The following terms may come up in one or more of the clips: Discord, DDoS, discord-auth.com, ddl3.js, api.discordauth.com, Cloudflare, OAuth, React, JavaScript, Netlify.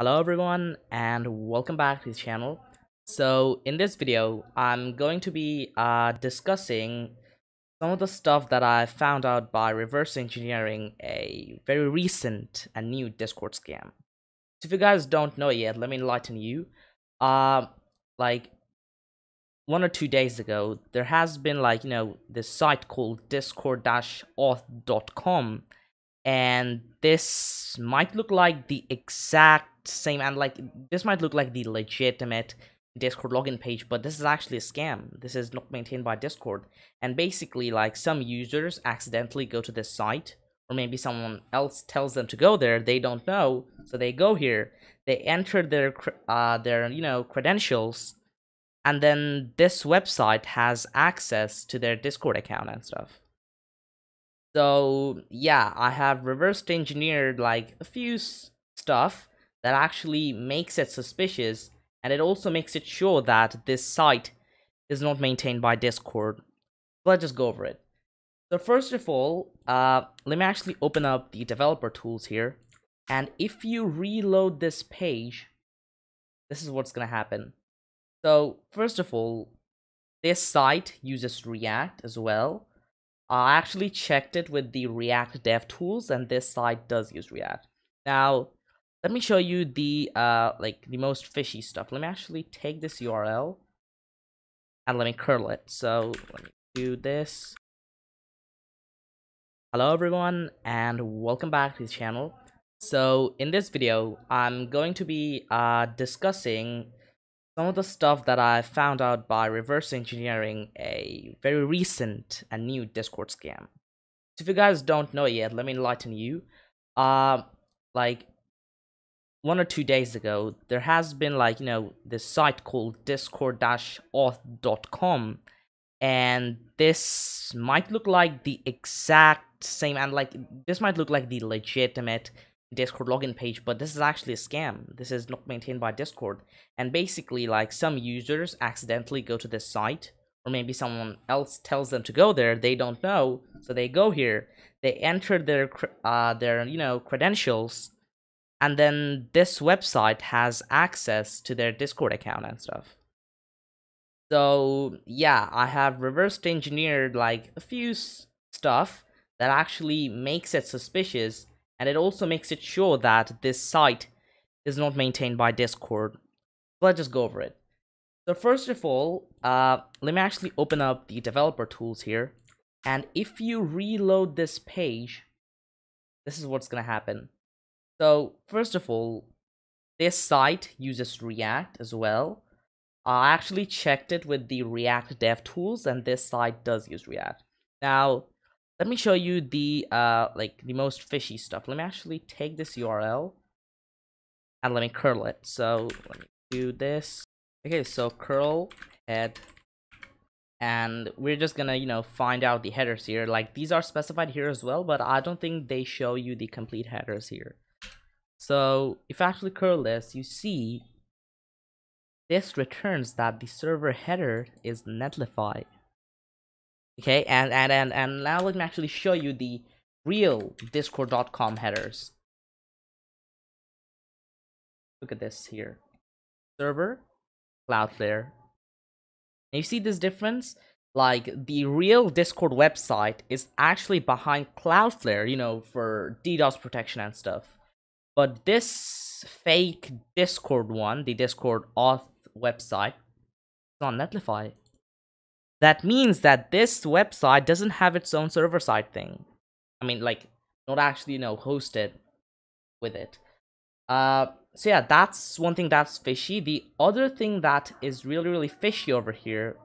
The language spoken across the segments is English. Hello everyone and welcome back to the channel. So in this video I'm going to be discussing some of the stuff that I found out by reverse engineering a very recent and new Discord scam. So if you guys don't know yet, let me enlighten you. Like 1 or 2 days ago there has been this site called discord-auth.com, and this might look like the exact same, and this might look like the legitimate Discord login page, but this is actually a scam. This is not maintained by Discord, and basically some users accidentally go to this site, or maybe someone else tells them to go there, they don't know, so they go here, they enter their credentials, and then this website has access to their Discord account and stuff. So yeah, I have reverse engineered a few stuff that actually makes it suspicious, and it also makes it sure that this site is not maintained by Discord. Let's just go over it. So first of all, let me actually open up the developer tools here, and if you reload this page, this is what's gonna happen. So first of all, this site uses React as well. I actually checked it with the React dev tools, and this site does use React. Now let me show you the the most fishy stuff. Let me actually take this URL and let me curl it. So let me do this. Hello everyone and welcome back to the channel. So in this video I'm going to be discussing some of the stuff that I found out by reverse engineering a very recent and new Discord scam. So if you guys don't know yet, let me enlighten you. Like 1 or 2 days ago there has been this site called discord-auth.com, and this might look like the exact same, and this might look like the legitimate Discord login page, but this is actually a scam. This is not maintained by Discord, and basically some users accidentally go to this site, or maybe someone else tells them to go there, they don't know, so they go here, they enter their credentials, and then this website has access to their Discord account and stuff. So yeah, I have reverse engineered a few stuff that actually makes it suspicious, and it also makes it sure that this site is not maintained by Discord. Let's just go over it. So first of all, let me actually open up the developer tools here, and if you reload this page, this is what's gonna happen. So first of all, this site uses React as well. I actually checked it with the React dev tools, and this site does use React. Now let me show you the the most fishy stuff. Let me actually take this URL and let me curl it. So let me do this. Okay, so curl head, and we're just gonna find out the headers here. These are specified here as well, but I don't think they show you the complete headers here. So if I actually curl this, you see this returns that the server header is Netlify. Okay, and now let me actually show you the real discord.com headers. Look at this here. Server, Cloudflare. And you see this difference? The real Discord website is actually behind Cloudflare, for DDoS protection and stuff. But this fake Discord one, the Discord auth website, is on Netlify. That means that this website doesn't have its own server-side thing. I mean, not actually, hosted with it. So yeah, that's one thing that's fishy. The other thing that is really, really fishy over here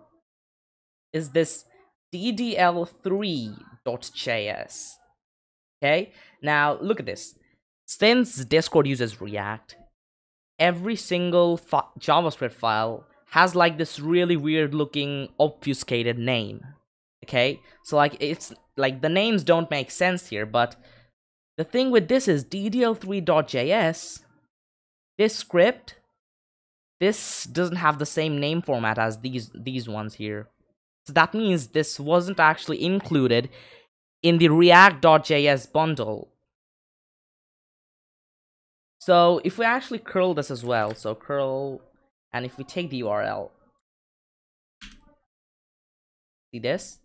is this ddl3.js. Okay, now look at this. Since Discord uses React, every single JavaScript file has this really weird looking obfuscated name. Okay, so it's the names don't make sense here, but the thing with this is ddl3.js, this script, this doesn't have the same name format as these ones here. So that means this wasn't actually included in the react.js bundle. So if we actually curl this as well, so curl, and if we take the URL, see this?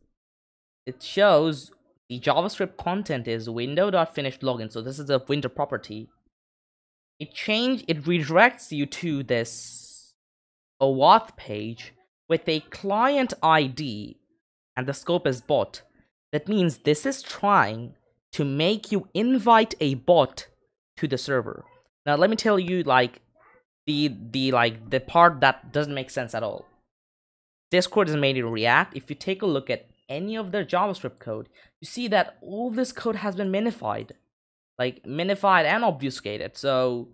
It shows the JavaScript content is window.finishedLogin. So this is a window property. It redirects you to this OAuth page with a client ID and the scope is bot. That means this is trying to make you invite a bot to the server. Now let me tell you like the part that doesn't make sense at all. Discord is made in React. If you take a look at any of their JavaScript code, you see that all this code has been minified. Like minified and obfuscated. So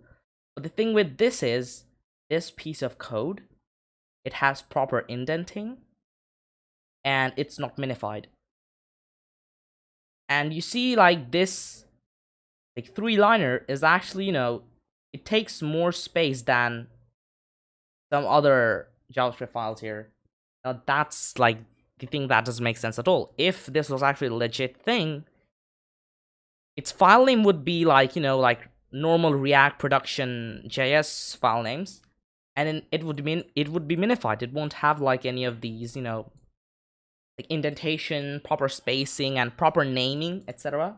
the thing with this is this piece of code, it has proper indenting and it's not minified. And you see like this like three-liner is actually, you know, it takes more space than some other JavaScript files here. Now that's like the thing that doesn't make sense at all. If this was actually a legit thing, its file name would be like, you know, like normal React production JS file names, and then it would be minified. It won't have like any of these, you know, like indentation, proper spacing, and proper naming, etc.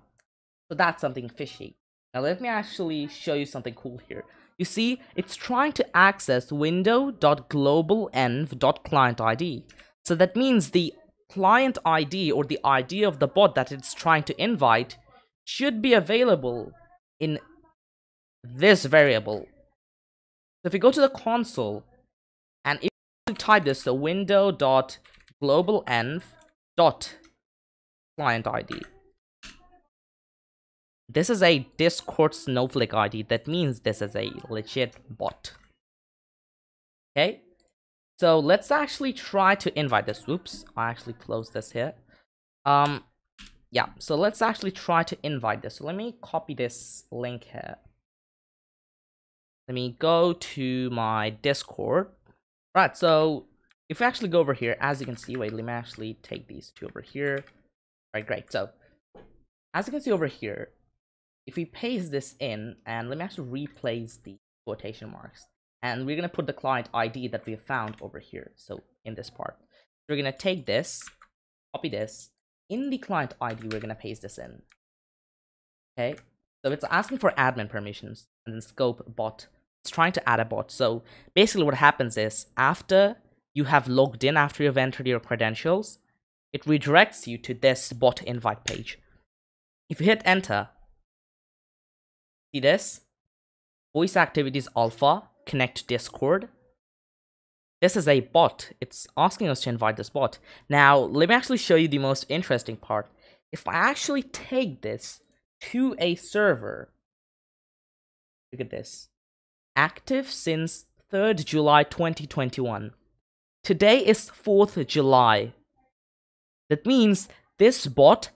So that's something fishy. Now let me actually show you something cool here. You see, it's trying to access window.globalenv.clientID. So that means the client ID or the ID of the bot that it's trying to invite should be available in this variable. So if you go to the console and if you type this, so window.globalenv.clientID. This is a Discord Snowflake ID. That means this is a legit bot. Okay. So let's actually try to invite this. Oops, I actually closed this here. Yeah, so let's actually try to invite this. So let me copy this link here. Let me go to my Discord. Right, so if we actually go over here, as you can see, wait, let me actually take these two over here. All right, great. So as you can see over here, if we paste this in, and let me actually replace the quotation marks, and we're going to put the client ID that we found over here. So in this part, we're going to take this, copy this, in the client ID, we're going to paste this in. Okay, so it's asking for admin permissions and then scope bot. It's trying to add a bot. So basically what happens is after you have logged in, after you've entered your credentials, it redirects you to this bot invite page. If you hit enter, see this? Voice activities alpha, connect to Discord. This is a bot. It's asking us to invite this bot. Now, let me actually show you the most interesting part. If I actually take this to a server, look at this. Active since 3rd July 2021. Today is 4th July. That means this bot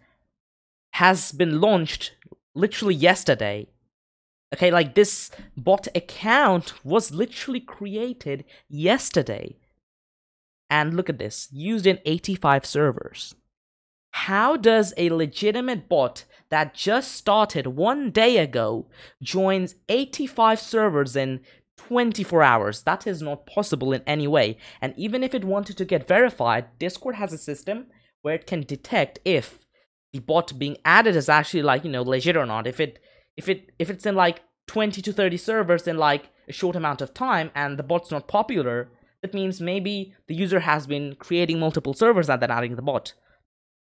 has been launched literally yesterday. Okay, like this bot account was literally created yesterday. And look at this, used in 85 servers. How does a legitimate bot that just started one day ago joins 85 servers in 24 hours? That is not possible in any way. And even if it wanted to get verified, Discord has a system where it can detect if the bot being added is actually like, you know, legit or not. If it's in like 20 to 30 servers in like a short amount of time and the bot's not popular, that means maybe the user has been creating multiple servers and then adding the bot.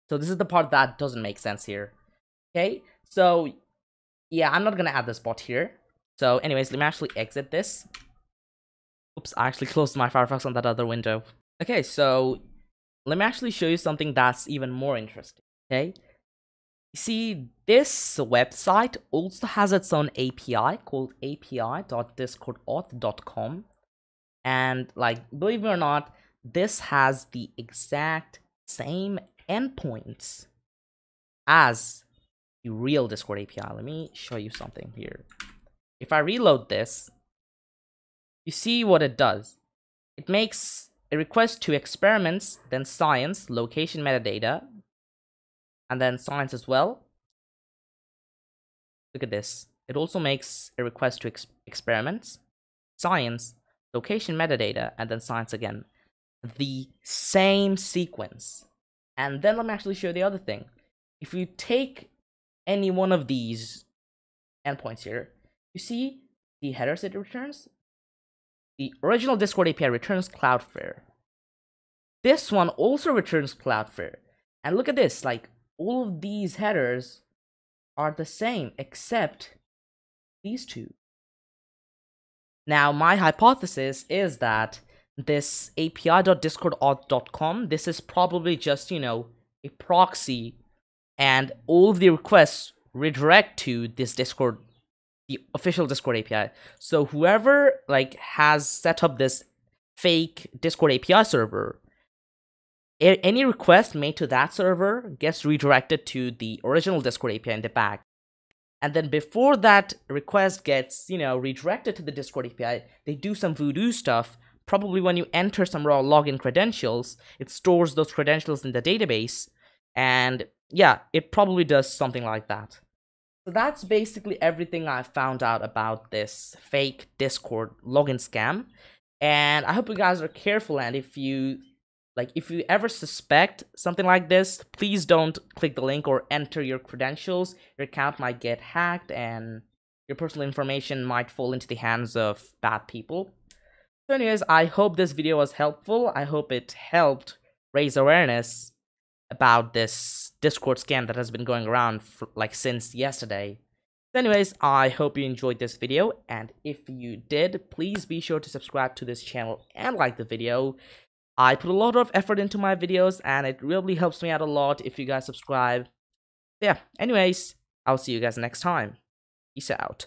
So this is the part that doesn't make sense here. Okay, so yeah, I'm not going to add this bot here. So anyways, let me actually exit this. Oops, I actually closed my Firefox on that other window. Okay, so let me actually show you something that's even more interesting. Okay. See, this website also has its own API called api.discordauth.com. And like, believe it or not, this has the exact same endpoints as the real Discord API. Let me show you something here. If I reload this, you see what it does. It makes a request to experiments, then science, location metadata, and then science as well. Look at this. It also makes a request to experiments, science, location metadata, and then science again. The same sequence. And then let me actually show you the other thing. If you take any one of these endpoints here, you see the headers it returns. The original Discord API returns Cloudflare. This one also returns Cloudflare. And look at this, like all of these headers are the same except these two. Now, my hypothesis is that this api.discordauth.com, this is probably just, you know, a proxy, and all of the requests redirect to this Discord, the official Discord API. So whoever like has set up this fake Discord API server, any request made to that server gets redirected to the original Discord API in the back. And then before that request gets, you know, redirected to the Discord API, they do some voodoo stuff. Probably when you enter some raw login credentials, it stores those credentials in the database. And yeah, it probably does something like that. So that's basically everything I found out about this fake Discord login scam. And I hope you guys are careful. And if you ever suspect something like this, please don't click the link or enter your credentials. Your account might get hacked and your personal information might fall into the hands of bad people. So anyways, I hope this video was helpful. I hope it helped raise awareness about this Discord scam that has been going around for, like, since yesterday. So anyways, I hope you enjoyed this video, and if you did, please be sure to subscribe to this channel and like the video. I put a lot of effort into my videos, and it really helps me out a lot if you guys subscribe. Yeah, anyways, I'll see you guys next time. Peace out.